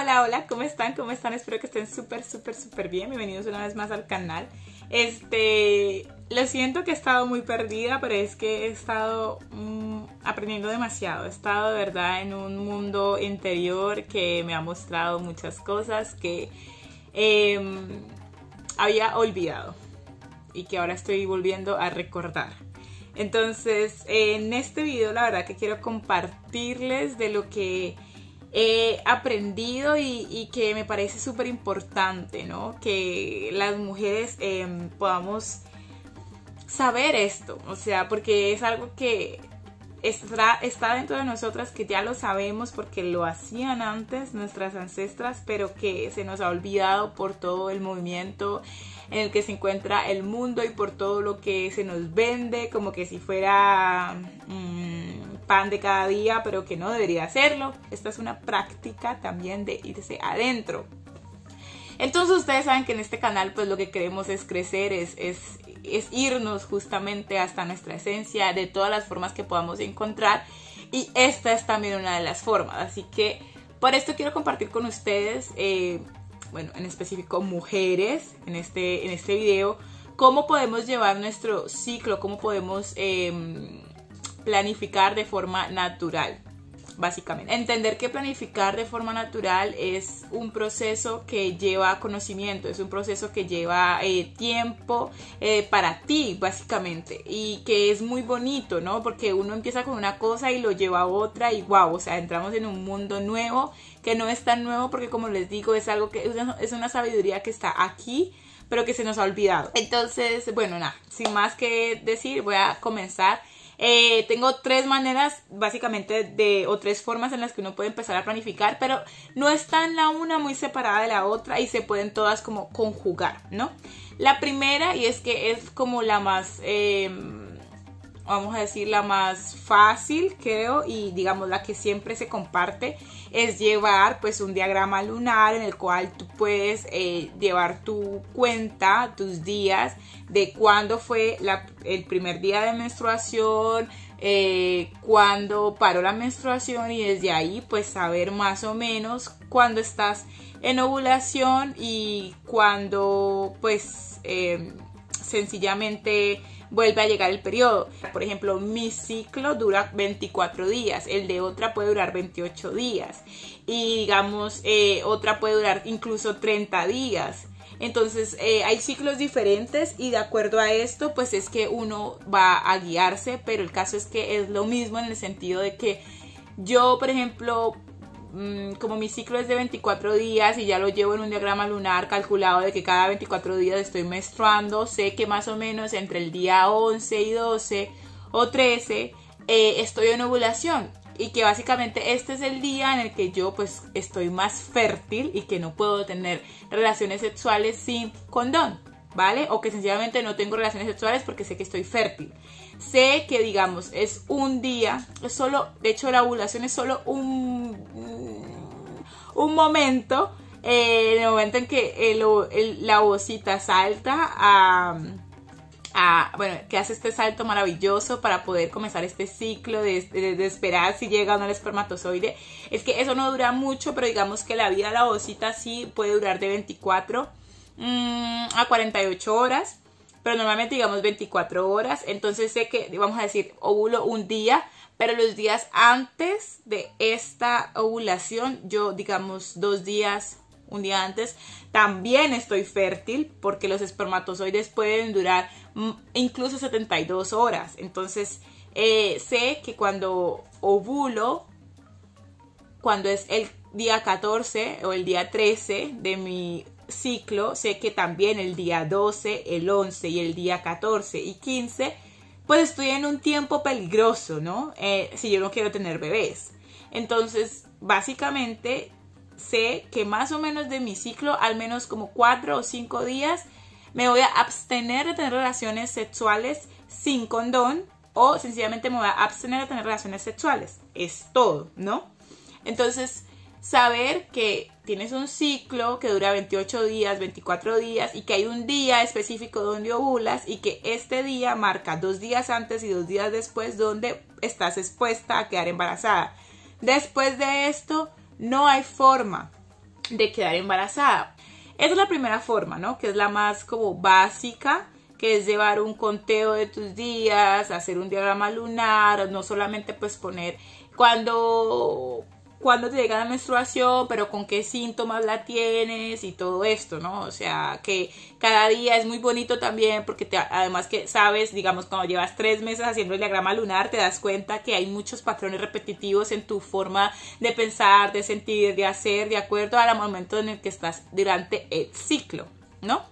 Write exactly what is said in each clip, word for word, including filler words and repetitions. hola, hola, ¿cómo están? ¿Cómo están? Espero que estén súper, súper, súper bien. Bienvenidos una vez más al canal. Este, lo siento que he estado muy perdida, pero es que he estado mmm, aprendiendo demasiado. He estado de verdad en un mundo interior que me ha mostrado muchas cosas que eh, había olvidado y que ahora estoy volviendo a recordar. Entonces, en este video la verdad que quiero compartirles de lo que he aprendido y, y que me parece súper importante, ¿no? Que las mujeres eh, podamos saber esto, o sea, porque es algo que está, está dentro de nosotras, que ya lo sabemos porque lo hacían antes nuestras ancestras, pero que se nos ha olvidado por todo el movimiento en el que se encuentra el mundo y por todo lo que se nos vende, como que si fuera mmm, pan de cada día, pero que no debería hacerlo. Esta es una práctica también de irse adentro. Entonces ustedes saben que en este canal pues lo que queremos es crecer, es, es, es irnos justamente hasta nuestra esencia de todas las formas que podamos encontrar, y esta es también una de las formas. Así que por esto quiero compartir con ustedes, eh, bueno, en específico mujeres, en este, en este video, cómo podemos llevar nuestro ciclo, cómo podemos... Eh, planificar de forma natural, básicamente. Entender que planificar de forma natural es un proceso que lleva conocimiento, es un proceso que lleva eh, tiempo eh, para ti, básicamente, y que es muy bonito, ¿no? Porque uno empieza con una cosa y lo lleva a otra y wow, o sea, entramos en un mundo nuevo que no es tan nuevo porque, como les digo, es algo que es una, es una sabiduría que está aquí, pero que se nos ha olvidado. Entonces, bueno, nada, sin más que decir, voy a comenzar. Eh, tengo tres maneras básicamente de, o tres formas en las que uno puede empezar a planificar, pero no están la una muy separada de la otra y se pueden todas como conjugar, ¿no? La primera, y es que es como la más, eh, vamos a decir, la más fácil, creo, y digamos la que siempre se comparte, es llevar pues un diagrama lunar en el cual tú puedes eh, llevar tu cuenta, tus días, de cuándo fue la, el primer día de menstruación, eh, cuándo paró la menstruación, y desde ahí pues saber más o menos cuándo estás en ovulación y cuándo pues eh, sencillamente vuelve a llegar el periodo. Por ejemplo, mi ciclo dura veinticuatro días, el de otra puede durar veintiocho días y digamos eh, otra puede durar incluso treinta días. Entonces eh, hay ciclos diferentes y de acuerdo a esto pues es que uno va a guiarse, pero el caso es que es lo mismo en el sentido de que yo, por ejemplo, como mi ciclo es de veinticuatro días y ya lo llevo en un diagrama lunar calculado de que cada veinticuatro días estoy menstruando, sé que más o menos entre el día once y doce o trece eh, estoy en ovulación, y que básicamente este es el día en el que yo pues estoy más fértil y que no puedo tener relaciones sexuales sin condón, ¿vale? O que sencillamente no tengo relaciones sexuales porque sé que estoy fértil. Sé que, digamos, es un día, es solo, de hecho la ovulación es solo un, un momento, eh, el momento en que el, el, la ovocita salta a, a, bueno, que hace este salto maravilloso para poder comenzar este ciclo de, de, de esperar si llega o no el espermatozoide. Es que eso no dura mucho, pero digamos que la vida de la ovocita sí puede durar de veinticuatro a cuarenta y ocho horas, pero normalmente digamos veinticuatro horas. Entonces sé que, vamos a decir, ovulo un día, pero los días antes de esta ovulación, yo digamos dos días, un día antes, también estoy fértil porque los espermatozoides pueden durar incluso setenta y dos horas. Entonces eh, sé que cuando ovulo, cuando es el día catorce o el día trece de mi ciclo, sé que también el día doce, el once y el día catorce y quince, pues estoy en un tiempo peligroso, ¿no? Eh, si yo no quiero tener bebés. Entonces, básicamente, sé que más o menos de mi ciclo, al menos como cuatro o cinco días, me voy a abstener de tener relaciones sexuales sin condón, o sencillamente me voy a abstener de tener relaciones sexuales. Es todo, ¿no? Entonces, saber que tienes un ciclo que dura veintiocho días, veinticuatro días, y que hay un día específico donde ovulas, y que este día marca dos días antes y dos días después donde estás expuesta a quedar embarazada. Después de esto no hay forma de quedar embarazada. Esa es la primera forma, ¿no? Que es la más como básica, que es llevar un conteo de tus días, hacer un diagrama lunar, no solamente pues poner cuando, cuando te llega la menstruación, pero con qué síntomas la tienes y todo esto, ¿no? O sea, que cada día es muy bonito también porque te, además que sabes, digamos, cuando llevas tres meses haciendo el diagrama lunar, te das cuenta que hay muchos patrones repetitivos en tu forma de pensar, de sentir, de hacer, de acuerdo al momento en el que estás durante el ciclo, ¿no?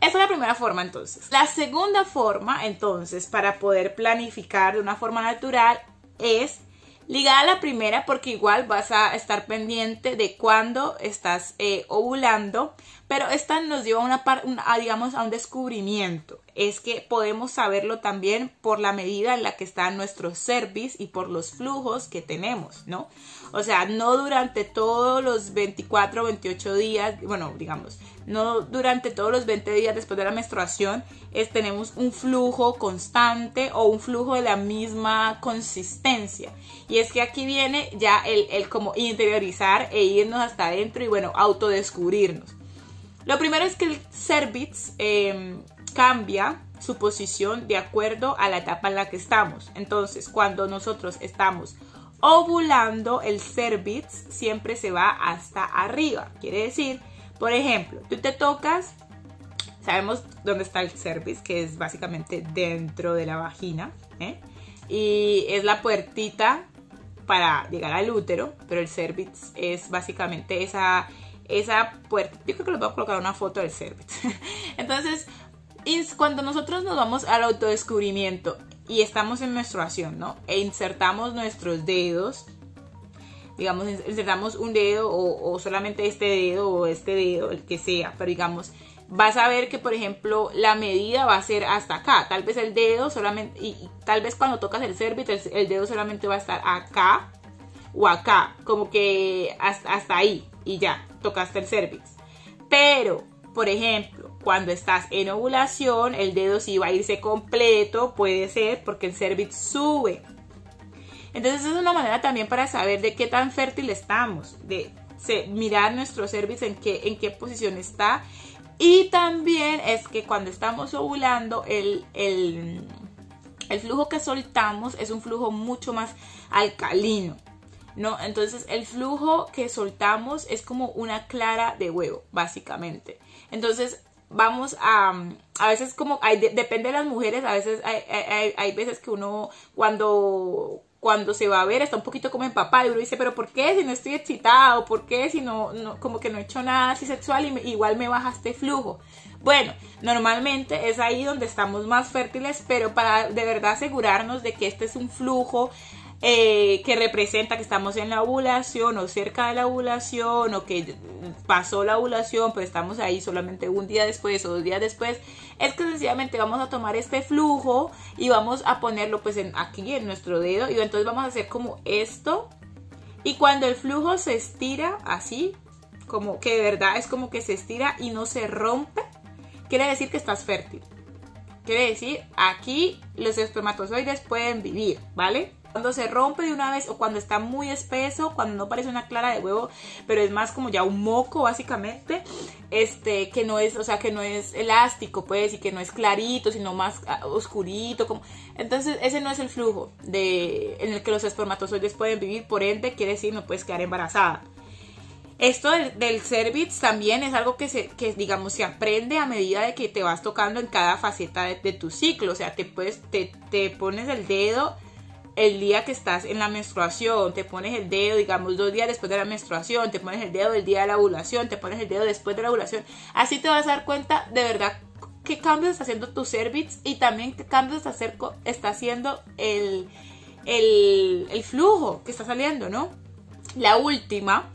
Esa es la primera forma, entonces. La segunda forma, entonces, para poder planificar de una forma natural es ligada a la primera, porque igual vas a estar pendiente de cuándo estás eh, ovulando, pero esta nos lleva a, una par, una, a, digamos, a un descubrimiento. Es que podemos saberlo también por la medida en la que está nuestro cervix y por los flujos que tenemos, ¿no? O sea, no durante todos los veinticuatro o veintiocho días, bueno, digamos, no durante todos los veinte días después de la menstruación es, tenemos un flujo constante o un flujo de la misma consistencia. Y es que aquí viene ya el, el como interiorizar e irnos hasta adentro y, bueno, autodescubrirnos. Lo primero es que el cervix eh, cambia su posición de acuerdo a la etapa en la que estamos. Entonces, cuando nosotros estamos ovulando, el cervix siempre se va hasta arriba. Quiere decir, por ejemplo, tú te tocas, sabemos dónde está el cervix, que es básicamente dentro de la vagina, ¿eh? Y es la puertita para llegar al útero, pero el cervix es básicamente esa... esa puerta. Yo creo que les voy a colocar una foto del cervix. Entonces, cuando nosotros nos vamos al autodescubrimiento y estamos en menstruación, ¿no? E insertamos nuestros dedos, digamos, insertamos un dedo o, o solamente este dedo o este dedo, el que sea, pero digamos, vas a ver que, por ejemplo, la medida va a ser hasta acá. Tal vez el dedo solamente, y, y tal vez cuando tocas el cervix, el, el dedo solamente va a estar acá o acá, como que hasta, hasta ahí y ya. Tocaste el cervix, pero por ejemplo cuando estás en ovulación el dedo sí va a irse completo, puede ser porque el cervix sube. Entonces es una manera también para saber de qué tan fértil estamos, de se, mirar nuestro cervix en qué, en qué posición está. Y también es que cuando estamos ovulando el, el, el flujo que soltamos es un flujo mucho más alcalino, ¿no? Entonces el flujo que soltamos es como una clara de huevo, básicamente. Entonces vamos a, a veces como, hay, de, depende de las mujeres, a veces hay, hay, hay veces que uno cuando, cuando se va a ver está un poquito como empapado y uno dice, pero ¿por qué si no estoy excitado? ¿Por qué si no, no como que no he hecho nada así sexual y me, igual me baja este flujo? Bueno, normalmente es ahí donde estamos más fértiles, pero para de verdad asegurarnos de que este es un flujo Eh, que representa que estamos en la ovulación o cerca de la ovulación o que pasó la ovulación pero estamos ahí solamente un día después o dos días después, es que sencillamente vamos a tomar este flujo y vamos a ponerlo pues en, aquí en nuestro dedo y entonces vamos a hacer como esto y cuando el flujo se estira así, como que de verdad es como que se estira y no se rompe, quiere decir que estás fértil, quiere decir aquí los espermatozoides pueden vivir, ¿vale? Cuando se rompe de una vez o cuando está muy espeso, cuando no parece una clara de huevo, pero es más como ya un moco básicamente, este, que no es, o sea, que no es elástico, pues, y que no es clarito, sino más oscurito, como... Entonces ese no es el flujo de, en el que los espermatozoides pueden vivir, por ende quiere decir no puedes quedar embarazada. Esto del, del cervix también es algo que, se, que, digamos, se aprende a medida de que te vas tocando en cada faceta de, de tu ciclo, o sea, te, puedes, te, te pones el dedo... el día que estás en la menstruación, te pones el dedo, digamos, dos días después de la menstruación, te pones el dedo del día de la ovulación, te pones el dedo después de la ovulación. Así te vas a dar cuenta de verdad qué cambios está haciendo tu cervix y también qué cambios está haciendo el, el, el flujo que está saliendo, ¿no? La última,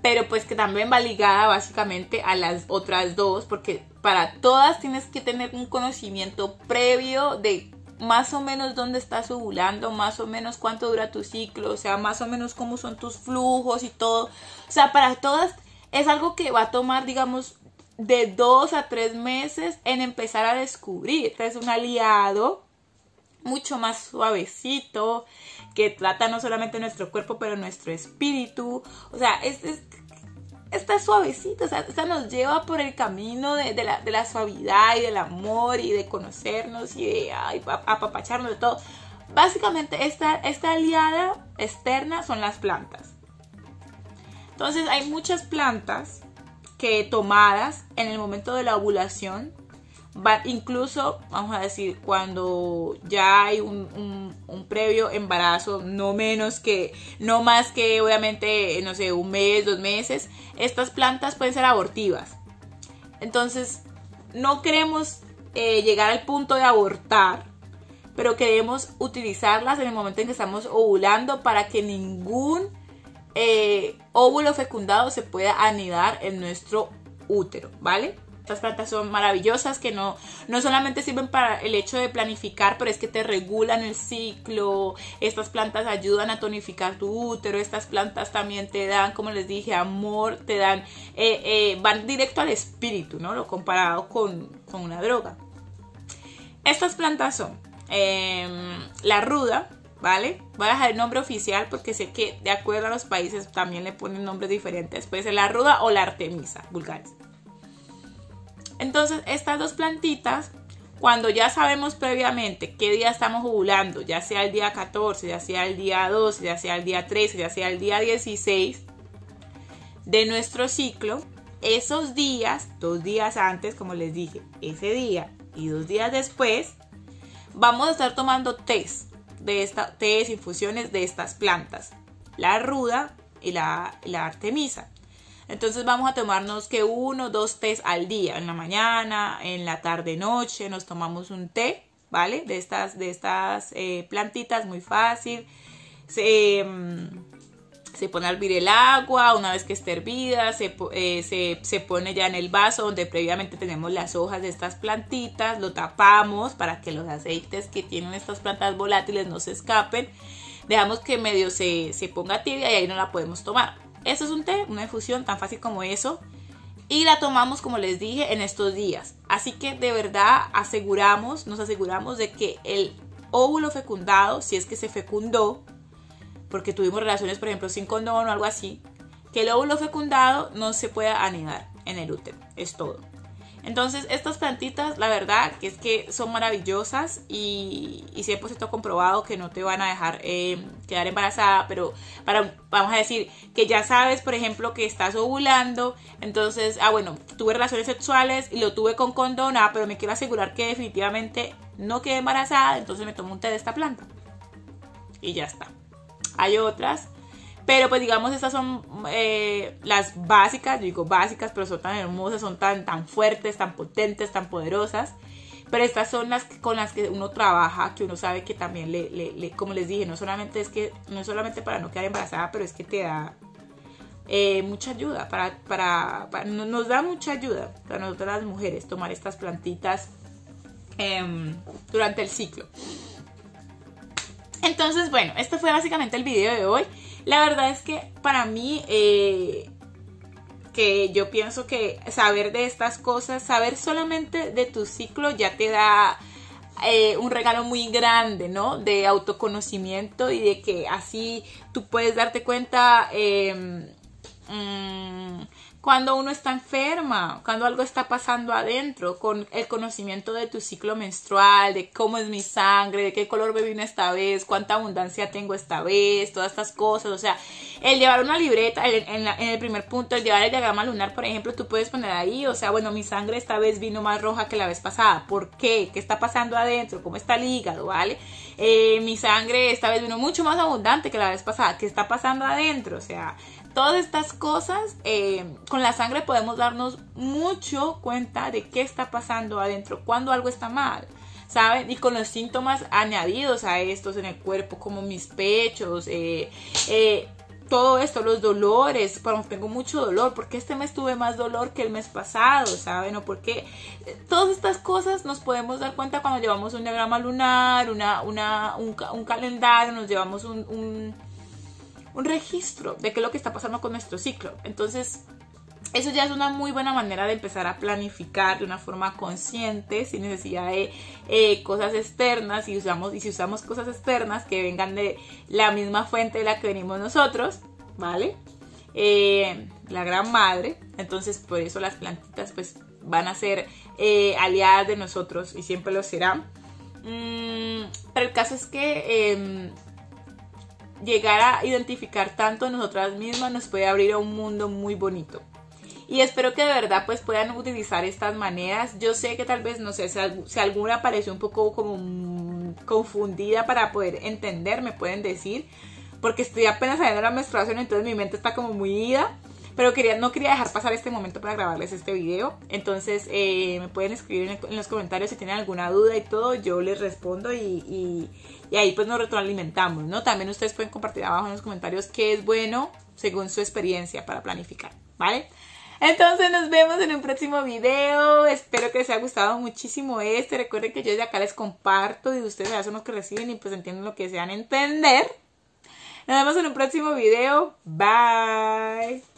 pero pues que también va ligada básicamente a las otras dos, porque para todas tienes que tener un conocimiento previo de más o menos dónde estás ovulando, más o menos cuánto dura tu ciclo, o sea, más o menos cómo son tus flujos y todo. O sea, para todas es algo que va a tomar, digamos, de dos a tres meses en empezar a descubrir. Este es un aliado mucho más suavecito, que trata no solamente nuestro cuerpo, pero nuestro espíritu. O sea, es, es, esta es suavecita, o sea, esta nos lleva por el camino de, de, la, de la suavidad y del amor y de conocernos y de ay, apapacharnos de todo. Básicamente esta, esta aliada externa son las plantas. Entonces hay muchas plantas que tomadas en el momento de la ovulación, va, incluso vamos a decir cuando ya hay un, un, un previo embarazo, no menos que, no más que obviamente, no sé, un mes, dos meses, estas plantas pueden ser abortivas. Entonces no queremos eh, llegar al punto de abortar, pero queremos utilizarlas en el momento en que estamos ovulando para que ningún eh, óvulo fecundado se pueda anidar en nuestro útero, ¿vale? Estas plantas son maravillosas, que no, no solamente sirven para el hecho de planificar, pero es que te regulan el ciclo. Estas plantas ayudan a tonificar tu útero, estas plantas también te dan, como les dije, amor, te dan, eh, eh, van directo al espíritu, ¿no? Lo comparado con, con una droga. Estas plantas son Eh, la ruda, ¿vale? Voy a dejar el nombre oficial porque sé que de acuerdo a los países también le ponen nombres diferentes. Puede ser la ruda o la artemisa vulgaris. Entonces estas dos plantitas, cuando ya sabemos previamente qué día estamos ovulando, ya sea el día catorce, ya sea el día doce, ya sea el día trece, ya sea el día dieciséis de nuestro ciclo, esos días, dos días antes, como les dije, ese día y dos días después, vamos a estar tomando tés, de esta, tés, infusiones de estas plantas, la ruda y la, la artemisa. Entonces vamos a tomarnos que uno, dos tés al día, en la mañana, en la tarde, noche, nos tomamos un té, ¿vale? De estas, de estas eh, plantitas, muy fácil. Se, se pone a hervir el agua, una vez que esté hervida, se, eh, se, se pone ya en el vaso donde previamente tenemos las hojas de estas plantitas, lo tapamos para que los aceites que tienen estas plantas volátiles no se escapen, dejamos que medio se, se ponga tibia y ahí no la podemos tomar. Eso es un té, una infusión tan fácil como eso, y la tomamos, como les dije, en estos días. Así que de verdad aseguramos, nos aseguramos de que el óvulo fecundado, si es que se fecundó, porque tuvimos relaciones, por ejemplo, sin condón o algo así, que el óvulo fecundado no se pueda anidar en el útero, es todo. Entonces, estas plantitas, la verdad, que es que son maravillosas y, y siempre está comprobado que no te van a dejar eh, quedar embarazada, pero para, vamos a decir que ya sabes, por ejemplo, que estás ovulando, entonces, ah, bueno, tuve relaciones sexuales y lo tuve con condón, ah, pero me quiero asegurar que definitivamente no quedé embarazada, entonces me tomo un té de esta planta y ya está. Hay otras, pero pues digamos estas son eh, las básicas, yo digo básicas, pero son tan hermosas, son tan, tan fuertes, tan potentes, tan poderosas, pero estas son las con las que uno trabaja, que uno sabe que también, le, le, le, como les dije, no solamente es que no es solamente para no quedar embarazada, pero es que te da eh, mucha ayuda, para, para, para, nos da mucha ayuda a nosotras las mujeres tomar estas plantitas eh, durante el ciclo. Entonces, bueno, este fue básicamente el video de hoy. La verdad es que para mí, eh, que yo pienso que saber de estas cosas, saber solamente de tu ciclo ya te da eh, un regalo muy grande, ¿no? De autoconocimiento y de que así tú puedes darte cuenta eh, mmm, cuando uno está enferma, cuando algo está pasando adentro, con el conocimiento de tu ciclo menstrual, de cómo es mi sangre, de qué color me vino esta vez, cuánta abundancia tengo esta vez, todas estas cosas. O sea, el llevar una libreta, el, en, la, en el primer punto, el llevar el diagrama lunar, por ejemplo, tú puedes poner ahí, o sea, bueno, mi sangre esta vez vino más roja que la vez pasada, ¿por qué? ¿Qué está pasando adentro? ¿Cómo está el hígado? ¿Vale? Eh, mi sangre esta vez vino mucho más abundante que la vez pasada, ¿qué está pasando adentro? O sea, todas estas cosas, eh, con la sangre podemos darnos mucho cuenta de qué está pasando adentro, cuando algo está mal, ¿saben? Y con los síntomas añadidos a estos en el cuerpo, como mis pechos, eh, eh, todo esto, los dolores, bueno, tengo mucho dolor, porque este mes tuve más dolor que el mes pasado, ¿saben? O porque todas estas cosas nos podemos dar cuenta cuando llevamos un diagrama lunar, una, una, un, un calendario, nos llevamos un... un un registro de qué es lo que está pasando con nuestro ciclo. Entonces, eso ya es una muy buena manera de empezar a planificar de una forma consciente, sin necesidad de eh, cosas externas, y, usamos, y si usamos cosas externas que vengan de la misma fuente de la que venimos nosotros, ¿vale? eh, la gran madre. Entonces por eso las plantitas pues van a ser eh, aliadas de nosotros y siempre lo serán. Mm, pero el caso es que eh, llegar a identificar tanto a nosotras mismas nos puede abrir a un mundo muy bonito. Y espero que de verdad pues puedan utilizar estas maneras. Yo sé que tal vez, no sé, si alguna pareció un poco como confundida para poder entender, me pueden decir, porque estoy apenas saliendo de la menstruación, entonces mi mente está como muy ida, pero quería, no quería dejar pasar este momento para grabarles este video. Entonces eh, me pueden escribir en, el, en los comentarios si tienen alguna duda y todo, yo les respondo y, y, y ahí pues nos retroalimentamos, ¿no? También ustedes pueden compartir abajo en los comentarios qué es bueno según su experiencia para planificar, ¿vale? Entonces nos vemos en un próximo video, espero que les haya gustado muchísimo este, recuerden que yo desde acá les comparto y ustedes ya son los que reciben y pues entienden lo que desean entender. Nos vemos en un próximo video, bye.